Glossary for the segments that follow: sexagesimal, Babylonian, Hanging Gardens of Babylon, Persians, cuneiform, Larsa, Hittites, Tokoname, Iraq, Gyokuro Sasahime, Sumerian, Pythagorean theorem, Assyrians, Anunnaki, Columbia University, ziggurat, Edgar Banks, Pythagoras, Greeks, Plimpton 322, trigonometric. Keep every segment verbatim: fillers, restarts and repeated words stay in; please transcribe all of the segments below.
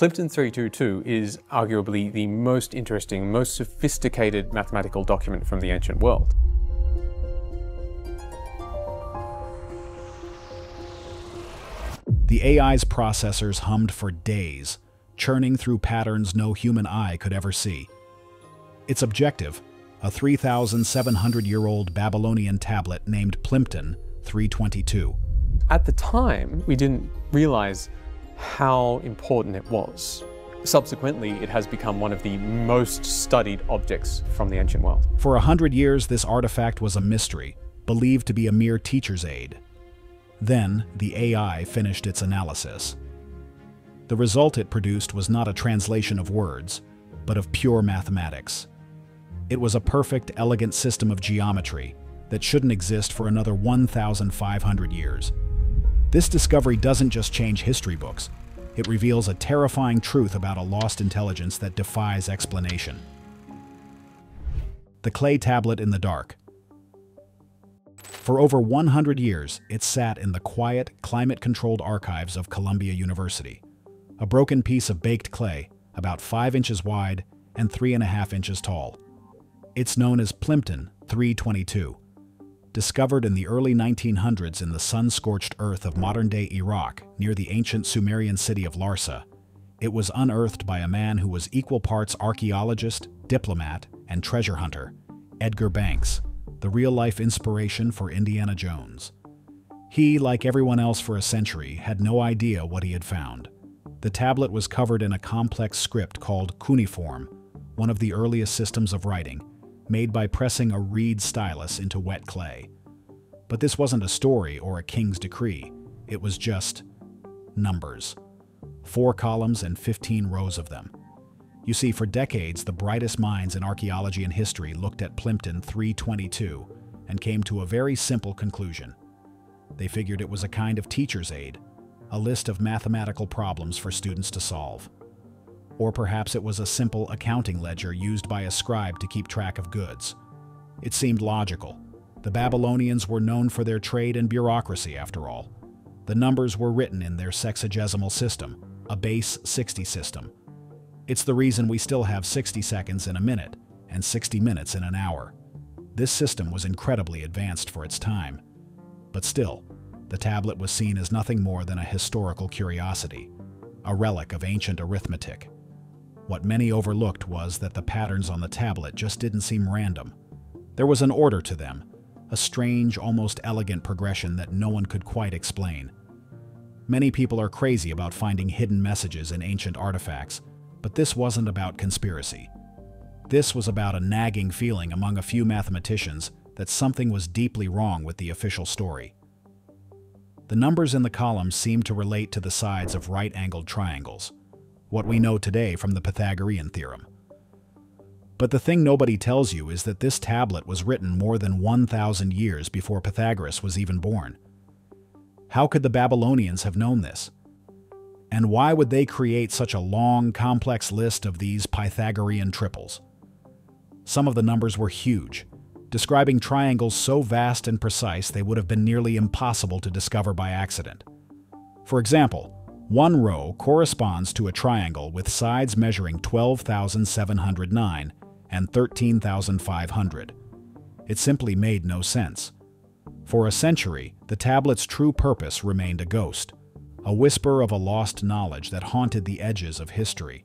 Plimpton three two two is arguably the most interesting, most sophisticated mathematical document from the ancient world. The A I's processors hummed for days, churning through patterns no human eye could ever see. Its objective, a three thousand seven hundred year old Babylonian tablet named Plimpton three twenty-two. At the time, we didn't realize how important it was. Subsequently, it has become one of the most studied objects from the ancient world. For a hundred years, this artifact was a mystery, believed to be a mere teacher's aid. Then, the A I finished its analysis. The result it produced was not a translation of words, but of pure mathematics. It was a perfect, elegant system of geometry that shouldn't exist for another one thousand five hundred years. This discovery doesn't just change history books, it reveals a terrifying truth about a lost intelligence that defies explanation. The clay tablet in the dark. For over one hundred years, it sat in the quiet, climate-controlled archives of Columbia University. A broken piece of baked clay, about five inches wide and three and a half inches tall. It's known as Plimpton three twenty-two. Discovered in the early nineteen hundreds in the sun-scorched earth of modern-day Iraq near the ancient Sumerian city of Larsa, it was unearthed by a man who was equal parts archaeologist, diplomat, and treasure hunter, Edgar Banks, the real-life inspiration for Indiana Jones. He, like everyone else for a century, had no idea what he had found. The tablet was covered in a complex script called cuneiform, one of the earliest systems of writing, made by pressing a reed stylus into wet clay. But this wasn't a story or a king's decree, it was just numbers. Four columns and fifteen rows of them. You see, for decades, the brightest minds in archaeology and history looked at Plimpton three twenty-two and came to a very simple conclusion. They figured it was a kind of teacher's aid, a list of mathematical problems for students to solve. Or perhaps it was a simple accounting ledger used by a scribe to keep track of goods. It seemed logical. The Babylonians were known for their trade and bureaucracy, after all. The numbers were written in their sexagesimal system, a base sixty system. It's the reason we still have sixty seconds in a minute and sixty minutes in an hour. This system was incredibly advanced for its time. But still, the tablet was seen as nothing more than a historical curiosity, a relic of ancient arithmetic. What many overlooked was that the patterns on the tablet just didn't seem random. There was an order to them, a strange, almost elegant progression that no one could quite explain. Many people are crazy about finding hidden messages in ancient artifacts, but this wasn't about conspiracy. This was about a nagging feeling among a few mathematicians that something was deeply wrong with the official story. The numbers in the columns seemed to relate to the sides of right-angled triangles, what we know today from the Pythagorean theorem. But the thing nobody tells you is that this tablet was written more than one thousand years before Pythagoras was even born. How could the Babylonians have known this? And why would they create such a long, complex list of these Pythagorean triples? Some of the numbers were huge, describing triangles so vast and precise they would have been nearly impossible to discover by accident. For example, one row corresponds to a triangle with sides measuring twelve thousand seven hundred nine and thirteen thousand five hundred. It simply made no sense. For a century, the tablet's true purpose remained a ghost, a whisper of a lost knowledge that haunted the edges of history.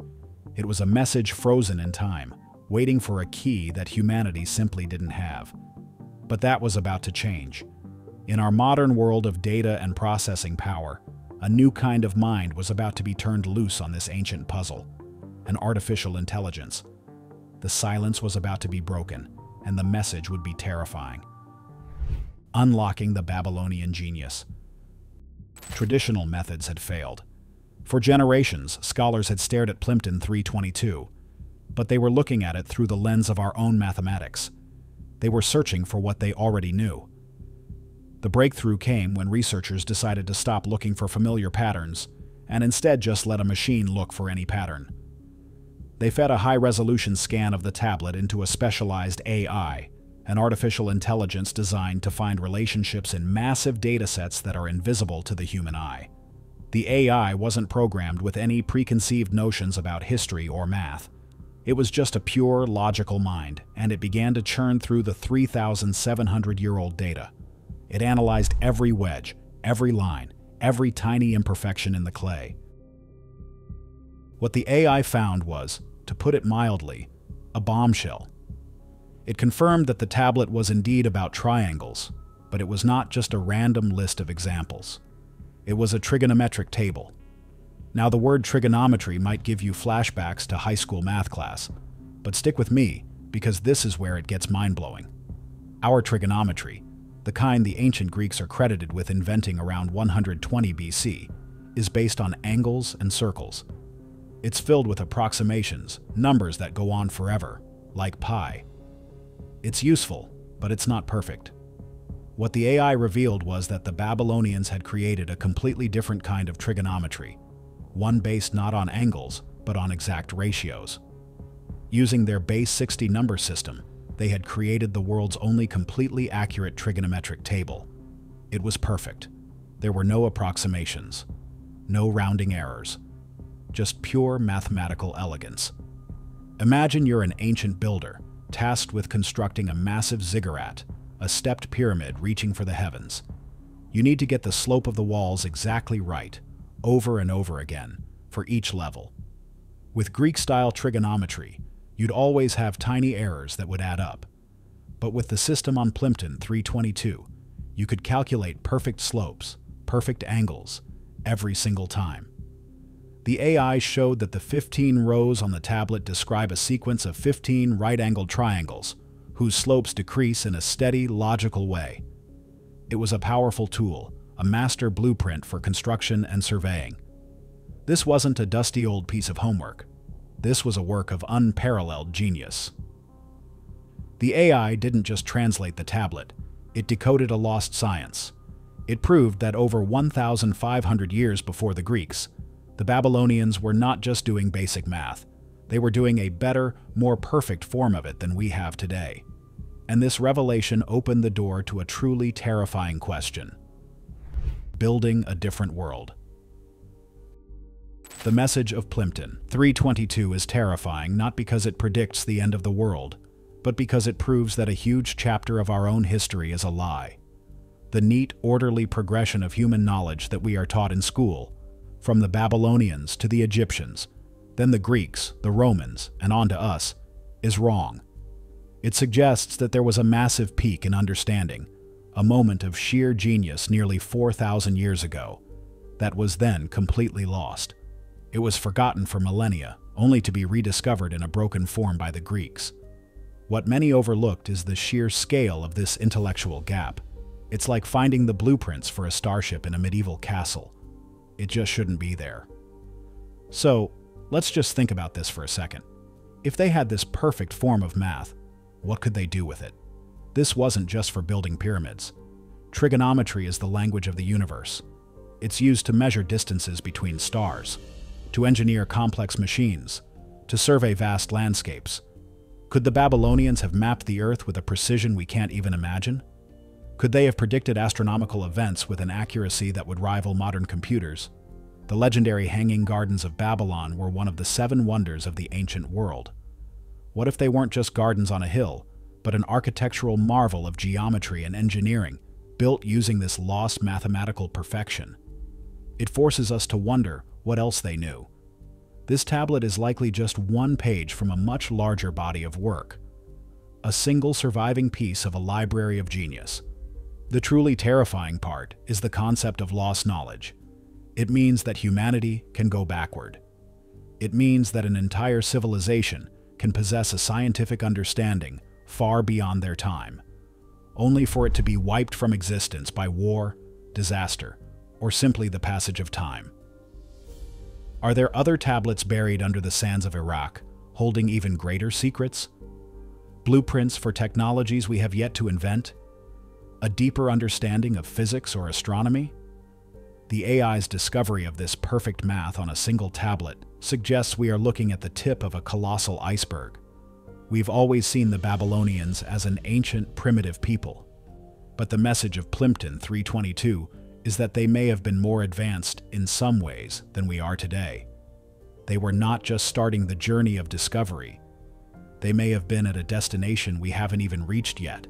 It was a message frozen in time, waiting for a key that humanity simply didn't have. But that was about to change. In our modern world of data and processing power, a new kind of mind was about to be turned loose on this ancient puzzle, an artificial intelligence. The silence was about to be broken, and the message would be terrifying. Unlocking the Babylonian genius. Traditional methods had failed. For generations, scholars had stared at Plimpton three twenty-two, but they were looking at it through the lens of our own mathematics. They were searching for what they already knew. The breakthrough came when researchers decided to stop looking for familiar patterns and instead just let a machine look for any pattern. They fed a high-resolution scan of the tablet into a specialized A I, an artificial intelligence designed to find relationships in massive datasets that are invisible to the human eye. The A I wasn't programmed with any preconceived notions about history or math. It was just a pure, logical mind, and it began to churn through the three thousand seven hundred year old data. It analyzed every wedge, every line, every tiny imperfection in the clay. What the A I found was, to put it mildly, a bombshell. It confirmed that the tablet was indeed about triangles, but it was not just a random list of examples. It was a trigonometric table. Now, the word trigonometry might give you flashbacks to high school math class, but stick with me, because this is where it gets mind-blowing. Our trigonometry, the kind the ancient Greeks are credited with inventing around one hundred twenty B C, is based on angles and circles. It's filled with approximations, numbers that go on forever, like pi. It's useful, but it's not perfect. What the A I revealed was that the Babylonians had created a completely different kind of trigonometry, one based not on angles, but on exact ratios. Using their base sixty number system, they had created the world's only completely accurate trigonometric table. It was perfect. There were no approximations, no rounding errors, just pure mathematical elegance. Imagine you're an ancient builder, tasked with constructing a massive ziggurat, a stepped pyramid reaching for the heavens. You need to get the slope of the walls exactly right, over and over again, for each level. With Greek-style trigonometry, you'd always have tiny errors that would add up. But with the system on Plimpton three twenty-two, you could calculate perfect slopes, perfect angles, every single time. The A I showed that the fifteen rows on the tablet describe a sequence of fifteen right-angled triangles, whose slopes decrease in a steady, logical way. It was a powerful tool, a master blueprint for construction and surveying. This wasn't a dusty old piece of homework. This was a work of unparalleled genius. The A I didn't just translate the tablet, it decoded a lost science. It proved that over one thousand five hundred years before the Greeks, the Babylonians were not just doing basic math, they were doing a better, more perfect form of it than we have today. And this revelation opened the door to a truly terrifying question: building a different world. The message of Plimpton three twenty-two is terrifying not because it predicts the end of the world, but because it proves that a huge chapter of our own history is a lie. The neat, orderly progression of human knowledge that we are taught in school, from the Babylonians to the Egyptians, then the Greeks, the Romans, and on to us, is wrong. It suggests that there was a massive peak in understanding, a moment of sheer genius nearly four thousand years ago, that was then completely lost. It was forgotten for millennia, only to be rediscovered in a broken form by the Greeks. What many overlooked is the sheer scale of this intellectual gap. It's like finding the blueprints for a starship in a medieval castle. It just shouldn't be there. So, let's just think about this for a second. If they had this perfect form of math, what could they do with it? This wasn't just for building pyramids. Trigonometry is the language of the universe. It's used to measure distances between stars, to engineer complex machines, to survey vast landscapes. Could the Babylonians have mapped the Earth with a precision we can't even imagine? Could they have predicted astronomical events with an accuracy that would rival modern computers? The legendary Hanging Gardens of Babylon were one of the seven wonders of the ancient world. What if they weren't just gardens on a hill, but an architectural marvel of geometry and engineering, built using this lost mathematical perfection? It forces us to wonder what else they knew. This tablet is likely just one page from a much larger body of work, a single surviving piece of a library of genius. The truly terrifying part is the concept of lost knowledge. It means that humanity can go backward. It means that an entire civilization can possess a scientific understanding far beyond their time, only for it to be wiped from existence by war, disaster, or simply the passage of time. Are there other tablets buried under the sands of Iraq, holding even greater secrets? Blueprints for technologies we have yet to invent? A deeper understanding of physics or astronomy? The A I's discovery of this perfect math on a single tablet suggests we are looking at the tip of a colossal iceberg. We've always seen the Babylonians as an ancient, primitive people. But the message of Plimpton three twenty-two is that they may have been more advanced in some ways than we are today. They were not just starting the journey of discovery. They may have been at a destination we haven't even reached yet.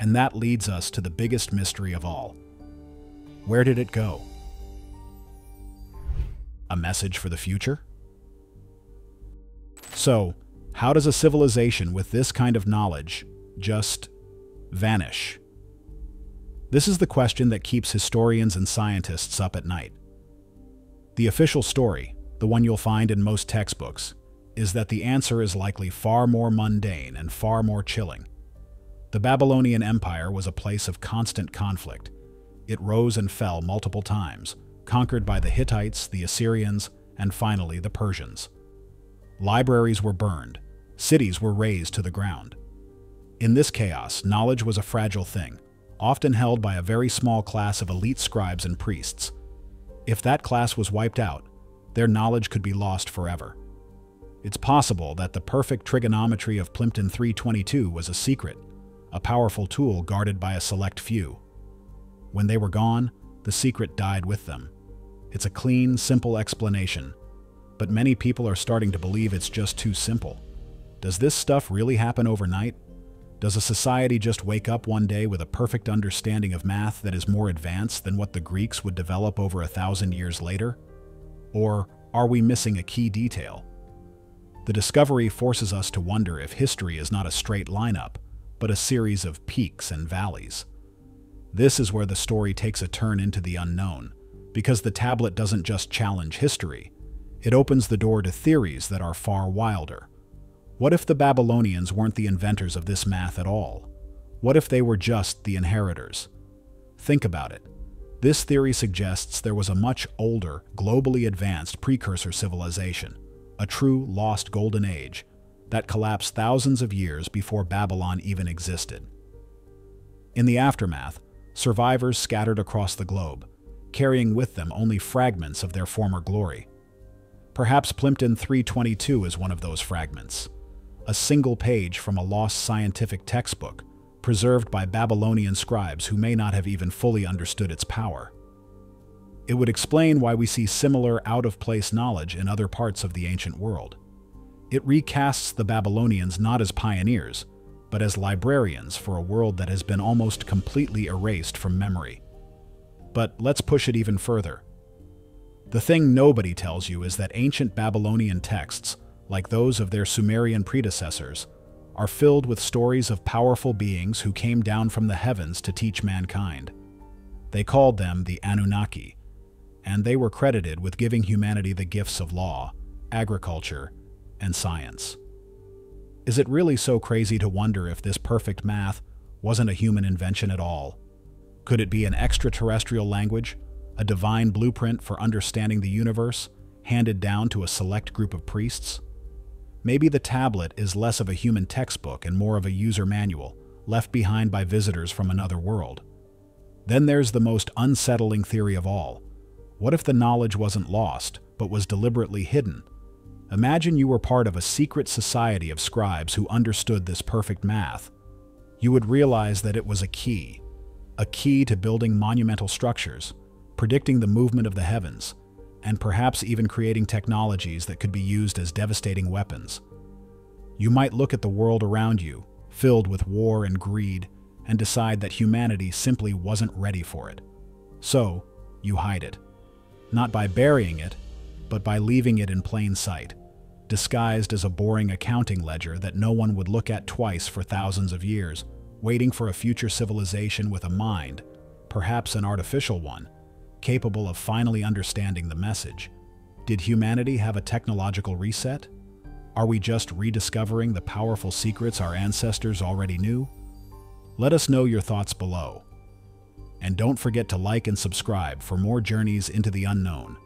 And that leads us to the biggest mystery of all. Where did it go? A message for the future? So, how does a civilization with this kind of knowledge just vanish? This is the question that keeps historians and scientists up at night. The official story, the one you'll find in most textbooks, is that the answer is likely far more mundane and far more chilling. The Babylonian Empire was a place of constant conflict. It rose and fell multiple times, conquered by the Hittites, the Assyrians, and finally the Persians. Libraries were burned, cities were razed to the ground. In this chaos, knowledge was a fragile thing, often held by a very small class of elite scribes and priests. If that class was wiped out, their knowledge could be lost forever. It's possible that the perfect trigonometry of Plimpton three twenty-two was a secret, a powerful tool guarded by a select few. When they were gone, the secret died with them. It's a clean, simple explanation, but many people are starting to believe it's just too simple. Does this stuff really happen overnight? Does a society just wake up one day with a perfect understanding of math that is more advanced than what the Greeks would develop over a thousand years later? Or are we missing a key detail? The discovery forces us to wonder if history is not a straight lineup, but a series of peaks and valleys. This is where the story takes a turn into the unknown, because the tablet doesn't just challenge history, it opens the door to theories that are far wilder. What if the Babylonians weren't the inventors of this math at all? What if they were just the inheritors? Think about it. This theory suggests there was a much older, globally advanced precursor civilization, a true lost golden age, that collapsed thousands of years before Babylon even existed. In the aftermath, survivors scattered across the globe, carrying with them only fragments of their former glory. Perhaps Plimpton three twenty-two is one of those fragments, a single page from a lost scientific textbook preserved by Babylonian scribes who may not have even fully understood its power. It would explain why we see similar out-of-place knowledge in other parts of the ancient world. It recasts the Babylonians not as pioneers, but as librarians for a world that has been almost completely erased from memory. But let's push it even further. The thing nobody tells you is that ancient Babylonian texts, like those of their Sumerian predecessors, are filled with stories of powerful beings who came down from the heavens to teach mankind. They called them the Anunnaki, and they were credited with giving humanity the gifts of law, agriculture, and science. Is it really so crazy to wonder if this perfect math wasn't a human invention at all? Could it be an extraterrestrial language? A divine blueprint for understanding the universe, handed down to a select group of priests? Maybe the tablet is less of a human textbook and more of a user manual, left behind by visitors from another world. Then there's the most unsettling theory of all. What if the knowledge wasn't lost, but was deliberately hidden? Imagine you were part of a secret society of scribes who understood this perfect math. You would realize that it was a key, a key to building monumental structures, predicting the movement of the heavens, and perhaps even creating technologies that could be used as devastating weapons. You might look at the world around you, filled with war and greed, and decide that humanity simply wasn't ready for it. So, you hide it. Not by burying it, but by leaving it in plain sight, disguised as a boring accounting ledger that no one would look at twice for thousands of years, waiting for a future civilization with a mind, perhaps an artificial one, capable of finally understanding the message. Did humanity have a technological reset? Are we just rediscovering the powerful secrets our ancestors already knew? Let us know your thoughts below. And don't forget to like and subscribe for more journeys into the unknown.